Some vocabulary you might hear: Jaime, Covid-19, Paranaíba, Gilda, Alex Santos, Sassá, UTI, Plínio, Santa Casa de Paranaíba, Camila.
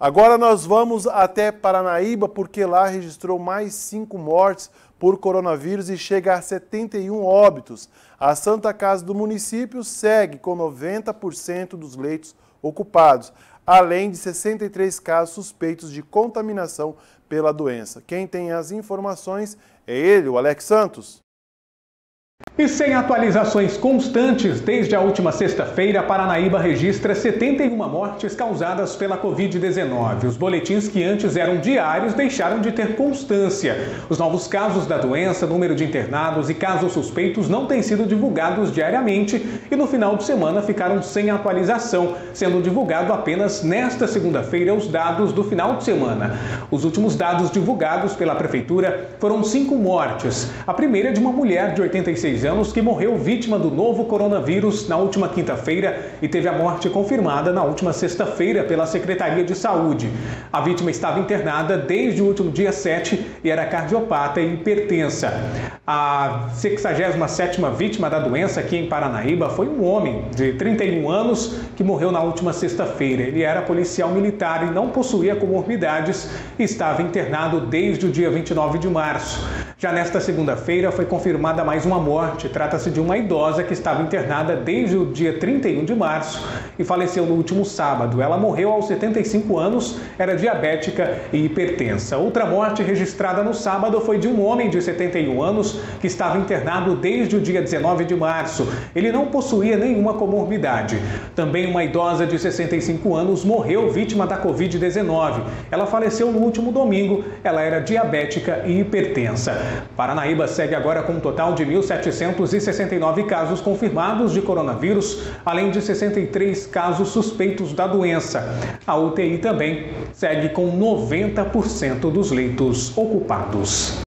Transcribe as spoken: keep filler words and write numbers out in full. Agora nós vamos até Paranaíba, porque lá registrou mais cinco mortes por coronavírus e chega a setenta e um óbitos. A Santa Casa do município segue com noventa por cento dos leitos ocupados, além de sessenta e três casos suspeitos de contaminação pela doença. Quem tem as informações é ele, o Alex Santos. E sem atualizações constantes, desde a última sexta-feira, Paranaíba registra setenta e um mortes causadas pela Covid dezenove. Os boletins que antes eram diários deixaram de ter constância. Os novos casos da doença, número de internados e casos suspeitos não têm sido divulgados diariamente e no final de semana ficaram sem atualização, sendo divulgado apenas nesta segunda-feira os dados do final de semana. Os últimos dados divulgados pela Prefeitura foram cinco mortes. A primeira é de uma mulher de oitenta e seis anos. anos que morreu vítima do novo coronavírus na última quinta-feira e teve a morte confirmada na última sexta-feira pela Secretaria de Saúde. A vítima estava internada desde o último dia sete e era cardiopata e hipertensa. A sexagésima sétima vítima da doença aqui em Paranaíba foi um homem de trinta e um anos que morreu na última sexta-feira. Ele era policial militar e não possuía comorbidades e estava internado desde o dia vinte e nove de março. Já nesta segunda-feira foi confirmada mais uma morte. Trata-se de uma idosa que estava internada desde o dia trinta e um de março e faleceu no último sábado. Ela morreu aos setenta e cinco anos, era diabética e hipertensa. Outra morte registrada no sábado foi de um homem de setenta e um anos que estava internado desde o dia dezenove de março. Ele não possuía nenhuma comorbidade. Também uma idosa de sessenta e cinco anos morreu vítima da Covid dezenove. Ela faleceu no último domingo. Ela era diabética e hipertensa. Paranaíba segue agora com um total de mil setecentos e sessenta e nove casos confirmados de coronavírus, além de sessenta e três casos suspeitos da doença. A U T I também segue com noventa por cento dos leitos ocupados.